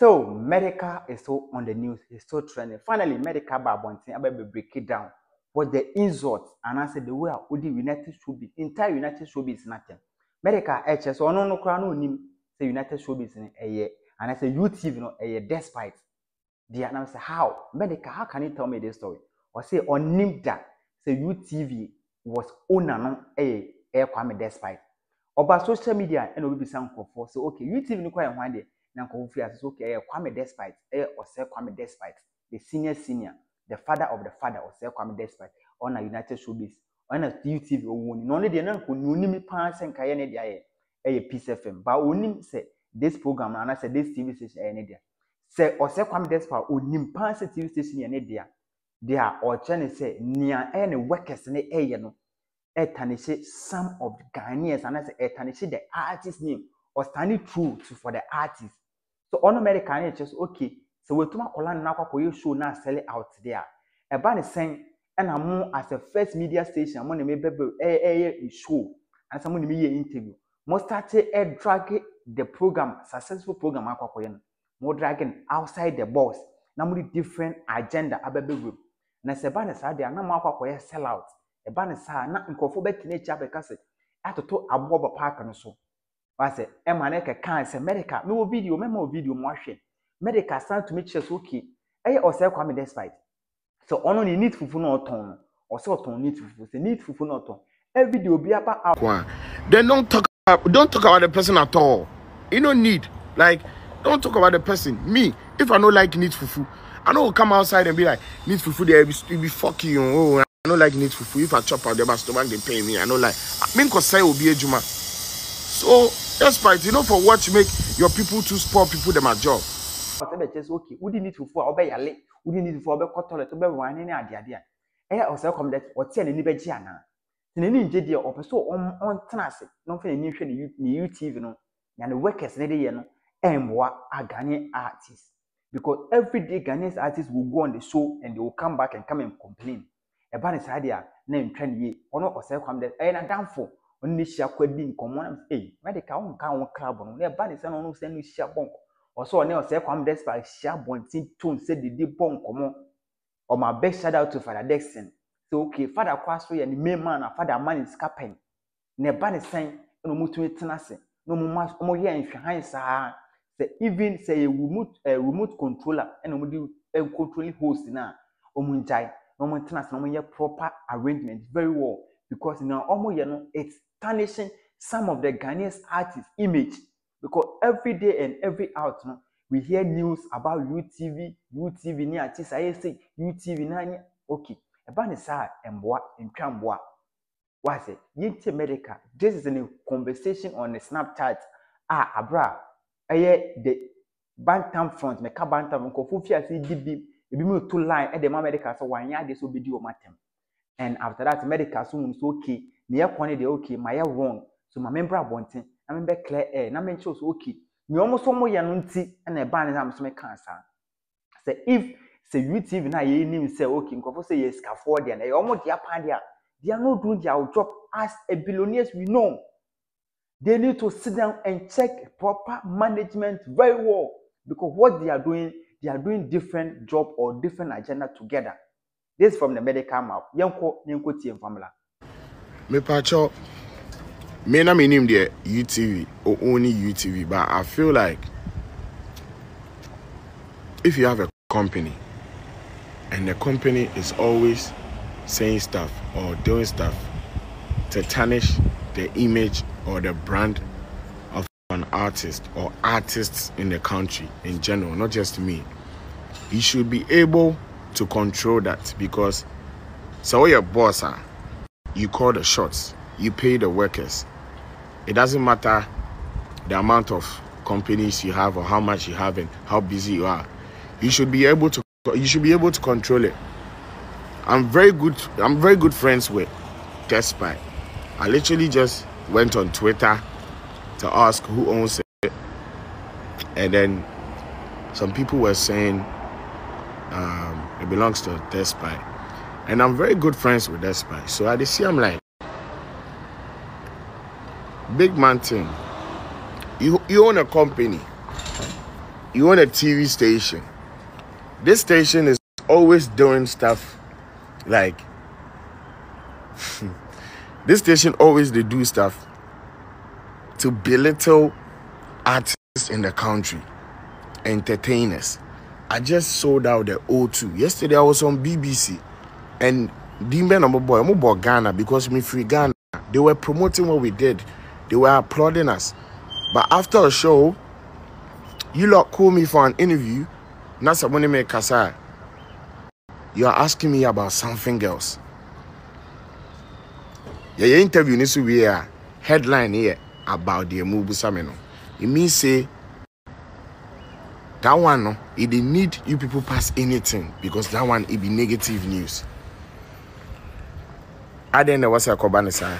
So Medikal is so on the news, it's so trending. Finally, Medikal by Bontin, I will break it down. What the insults and I said the way I would the United Showbiz, entire United Showbiz is nothing. Medikal HS or no crown name, say United Showbiz in a year, and I say UTV no a year despite. The announcer, how Medikal, how can you tell me this story? Or say on name that say UTV was owned on a Kwame Despite. Or by social media and will be some for so okay, UTV no quite one day. Now, okay, Kwame Despite, or say Kwame Despite, the senior, the father of the father, or say Kwame Despite, on a United Showbiz, on a UTV one. Only the non who pass and Kayane Dia, a PCFM, but only say this program, and I said this TV station, and India. Say, or say Kwame Despite, or Nim pass a TV station, and India. They are or trying to say near any workers in the air, no, etanish some of the Ghanaians, and I say etanish the artist's name, or standing true to for the artist. So on American it's just okay. So we tuma kolan na kwa you show now sell it out there. A ban is saying and I'm as a first media station, I'm gonna make a show and someone me interview. Most start a drag the program, successful program akwakoyen. More dragging outside the box. Namely different agenda abebe group. Na se ban is there na makwakoye sell out. A ban is na nkofobet nature because ato to aboba park no so. I said, Emaneka can't say Medikal. No video, memo video, motion. Medikal stand to make sure okay. I or say Kwame Despite. So, only need for no tone or sort of need for the need for no tone. Every video be about one. Then don't talk about the person at all. You don't need, like, don't talk about the person. Me, if I don't like need for food, I don't come outside and be like, need for food, they'll be fucking you. Oh, I don't like need for food. If I chop out the stomach, they pay me. I don't like. I mean, because I will be a juma. So, despite you know for what you make your people to spoil people them a job. Okay, we didn't need to for obey your late, we didn't need to obey toilet to be one any idea. Eh, or so come that or tell any begiana. In any JD or person on transit, nothing in new TV, no, and the workers in the year, and what are Ghanaian artists. Because every day Ghanaian artists will go on the show and they will come back and come and complain. A banner idea named Trendy or not or so come that and a downfall. Only she could be in common. Hey, Medikal can't club on their bodies and almost any sharp bonk. Or so I never say Kwame Despite sharp bonting tone said the deep bonk common. Or my best shout out to Fada Dickson. So, okay, Father Quasway and the main man, a father man is capping. Nebani sang no mutual tenacity. No much more here in Shanghai, sir. They even say a remote controller and a controlling host now. Omunjai, no more tenacity, no more proper arrangement. Very well. Because now, almost, you know, it's tarnishing some of the Ghanaian artists' image. Because every day and every hour, you know, we hear news about UTV, near artists, I say, UTV, nanya. Okay. About the side and what in Tramboa. What's it? Yinti Medikal. This is a conversation on the Snapchat. Ah, Abra. I hear the Bantam front, Meka Bantam, Kofufia, CDB, the Bimu two line, and the Medikal, so one yard this will be due on my time. And after that, Medikal soon is okay. Near quantity okay, my wrong. So my member wanting, I remember clear air, I mean, chose okay. You almost some more yanunti and a ban is I'm some cancer. Say if say UTV na ye name say okay, because say yes, Caffordian, I almost ya pandia. They are not doing their job as a billionaires we know. They need to sit down and check proper management very well because what they are doing different job or different agenda together. This from the Medikal mouth. Yanko T and Famila. Me pacho me na me name there UTV or only UTV, but I feel like if you have a company and the company is always saying stuff or doing stuff to tarnish the image or the brand of an artist or artists in the country in general, not just me, you should be able to control that because so your boss are you call the shots, you pay the workers. It doesn't matter the amount of companies you have or how much you have and how busy you are. You should be able to control it. I'm very good friends with Despite. I literally just went on Twitter to ask who owns it, and then some people were saying it belongs to Despite, and I'm very good friends with Despite. So at the see, I'm like, big man thing. You own a company. you want a TV station. This station is always doing stuff like this station always they do stuff to belittle artists in the country, entertainers. I just sold out the O2. Yesterday I was on BBC and Dimbe Ghana, because me free Ghana. They were promoting what we did. They were applauding us. But after a show, you lot call me for an interview. You are asking me about something else. Your interview needs to be a headline here about the move. It means say that one no, it didn't need you people pass anything, because that one it be negative news. I didn't know what's a Kobanisa.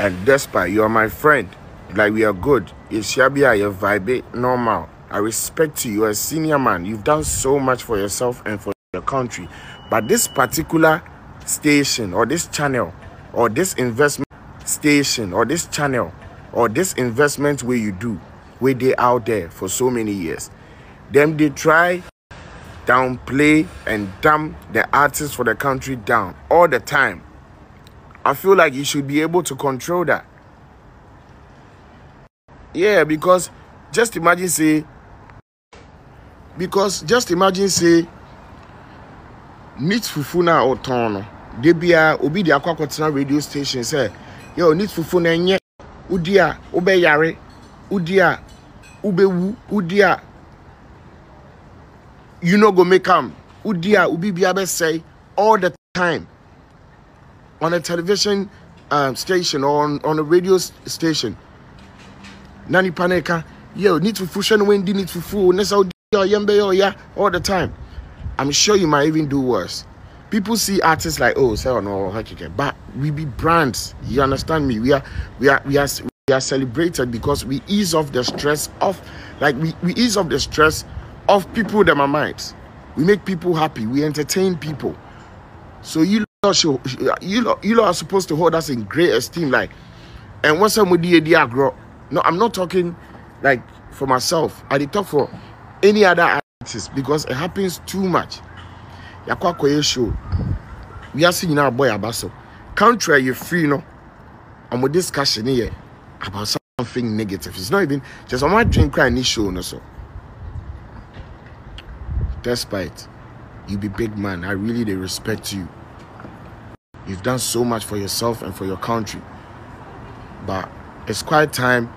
And Despite, you are my friend. Like, we are good. You shabia, you vibe normal. I respect you. You're a senior man. You've done so much for yourself and for your country. But this particular station or this channel or this investment station or this channel or this investment where you do, where they out there for so many years, them they try downplay and dumb the artists for the country down all the time. I feel like you should be able to control that. Yeah, because just imagine say, Nit Fufuna or Tono, Debia, Obi the Aquacotina radio station, say, yo, Nit Fufuna, and yet, Udia, Obeyare, Udia, Ubewu, Udia. You know go make him. Udia ubi biabe say all the time on a television station or on a radio station. Nani paneka yo need to fushan when di need to full nessa yembe yo ya all the time. I'm sure you might even do worse. People see artists like, oh, say no hakike, but we be brands. You understand me? We are celebrated because we ease off the stress of like we ease off the stress of people that are minds. We make people happy. We entertain people. So you lot are supposed to hold us in great esteem. Like, and once somebody grow. No, I'm not talking like for myself. I did talk for any other artist because it happens too much. Yakwa show. We are seeing our boy Abaso. Country you free, no. I'm with discussion here about something negative. It's not even just on my drink cry and show no so. Despite, you be big man. I really they respect you. You've done so much for yourself and for your country. But it's quite time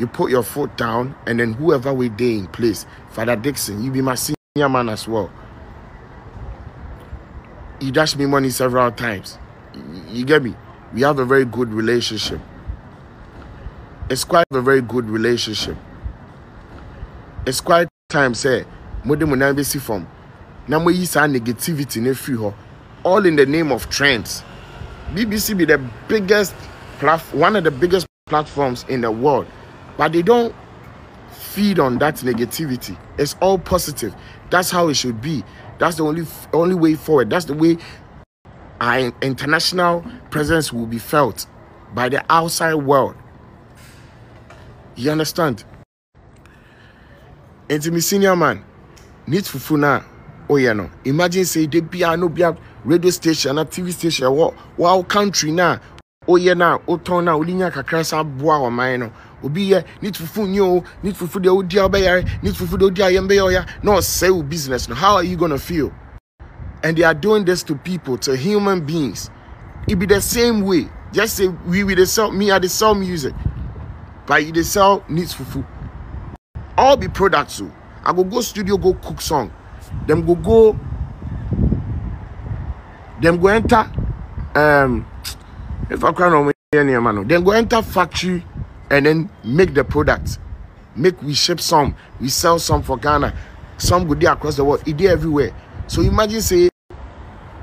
you put your foot down, and then whoever we there in place, Fada Dickson, you be my senior man as well. You dashed me money several times. You get me? We have a very good relationship. It's quite a very good relationship. It's quite time, say. Negativity all in the name of trends. BBC be the biggest platform, one of the biggest platforms in the world, but they don't feed on that negativity. It's all positive. That's how it should be. That's the only way forward. That's the way our international presence will be felt by the outside world. You understand? It's my senior man. Need fufuna oyano. Imagine say they be a no be a radio station, a TV station, wow country na oyana otona ulinya kakrasa bua wa maeno. Obi ye need fufunyo, need fufu de odi obeyare, need fufu de odi ayembe oya. No sell business. No, how are you gonna feel? And they are doing this to people, to human beings. It be the same way. Just say we they sell me, I they sell music, but they sell needs fufu. All be products too. I go studio, go cook song. Them go enter. If I can't know any man, then go enter factory and then make the product. Make we ship some, we sell some for Ghana. Some go there across the world. It there everywhere. So imagine say,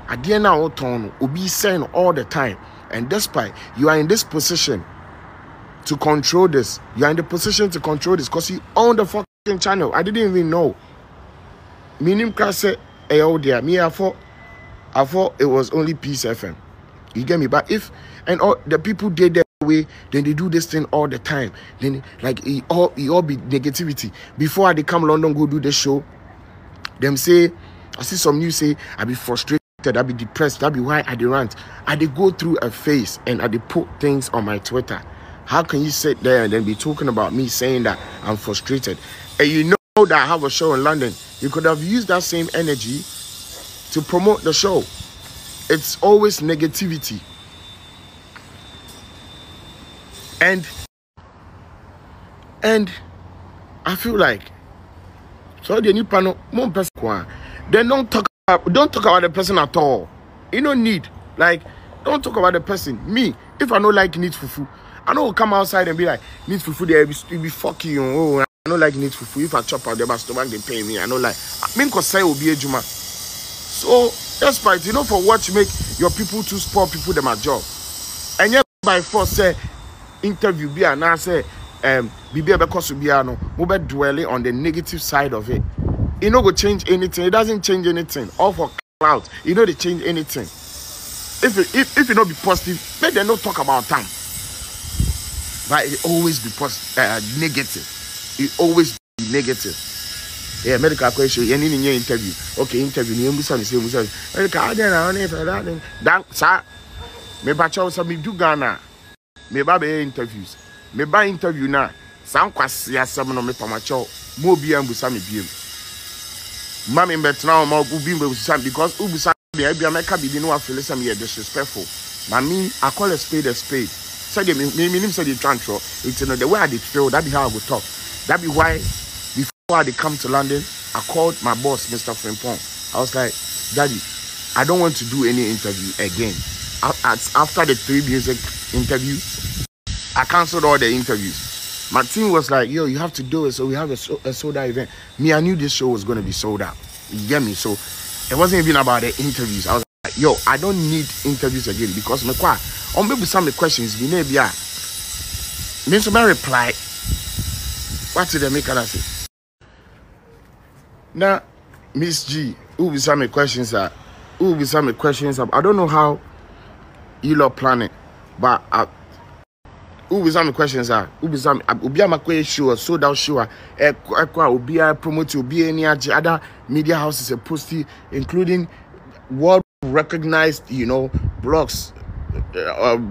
I dare now turn. Obi saying all the time, and Despite, you are in this position to control this. You are in the position to control this because you own the fuck channel. I didn't even know. Minim Kase Eodia. Me, I thought it was only PCFM. You get me? But if and all the people did that way, then they do this thing all the time. Then like it all be negativity. Before I come London go do the show, them say, I see some news say I be frustrated, I be depressed, that be why I dey rant. I dey go through a phase and I dey put things on my Twitter. How can you sit there and then be talking about me saying that I'm frustrated? And you know that I have a show in London. You could have used that same energy to promote the show. It's always negativity. And I feel like so the new panel more person. Then don't talk about the person at all. You don't need, like, don't talk about the person. Me, if I don't like needs fufu, I don't come outside and be like needs fufu. There be fucking oh, I don't like needs fufu. If I chop out the stomach, they pay me. I don't like. I mean, cause I will be a juma. So despite, you know, for what you make your people to support people them a job, and yet by force say interview be and I say be because we be no we dwelling on the negative side of it. You know, go change anything. It doesn't change anything. All for clout. You know, they change anything. If you not be positive, make them not talk about time. But it always be positive, negative. It always be negative. Yeah, medical question. You need your interview. Okay, interview. You must say, medical. I don't know. That sir, me ba chow sa me do Ghana. Me ba be interviews. Me ba interview na. Some kwasi asam no me pa ma chow. Mo bi am bu sa me bi am. Mammy Betran Ubim because Ubusan be America be no affiliation here disrespectful. Mammy, I call a spade a spade. Said the minimum said the tantrum. It's another the way I did feel, that be how I would talk. That be why before I come to London, I called my boss, Mr. Frimpong. I was like, Daddy, I don't want to do any interview again. After the 3 music interviews, I cancelled all the interviews. My team was like, yo, you have to do it. So we have a sold out event. Me, I knew this show was going to be sold out. You get me? So it wasn't even about the interviews. I was like, yo, I don't need interviews again because on maybe some of the questions, we maybe are. Mr. Man replied, what did they make her say? Now, MzGee, who be some of the questions that, who be some of the questions that, I don't know how you lot plan it, but I. Who some questions are? Who some? Ubiama sure, so down sure. Ubia promote Ubi any other media houses and posty, including world recognized, you know, blogs,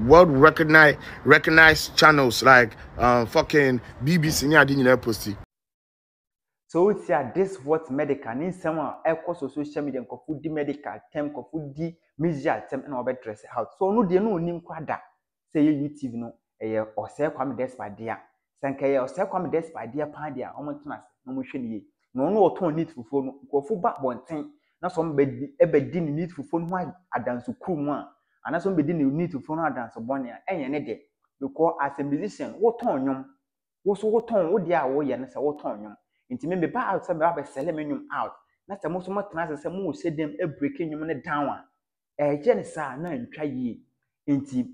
world recognized channels like fucking BBC. Posty. So it's yeah, this what medical in someone across social media and food medical term food the media term and over dress out. So no, they no name quada. Say UTV no. Or say Kwame Despite dear. Sanka or say Kwame Despite dear Pandia, Omotinas, no machine. No tone need for phone, go for back one thing. Not some bed ever didn't need for phone one, I dance to cool one. And as some didn't need to phone a dance of Bonia, and any day. You call as a musician, what tone yum? What's what tone, what dear, what yannis, what tone yum? Intimate by outside a selenium out. Not the most mutinous as a moon said them a breaking you on a down. A genocide, none try ye. Intim,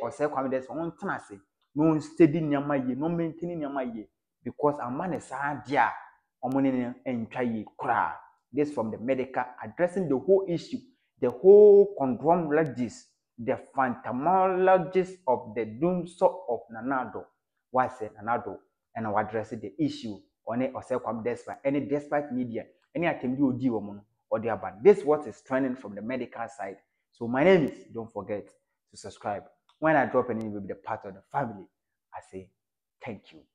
or self confidence on tenacity, no steadying your mind, no maintaining your mind, because a man is a dear, or money and try ye cry. This from the medical addressing the whole issue, the whole conglomerate, the phantomologist of the doom sort of Nanado. Why say Nanado? And I address the issue on it or self confidence by any despite media, any attempt you do or the other. This what is trending from the medical side. So, my name is, don't forget to subscribe. When I drop an interview with the part of the family, I say thank you.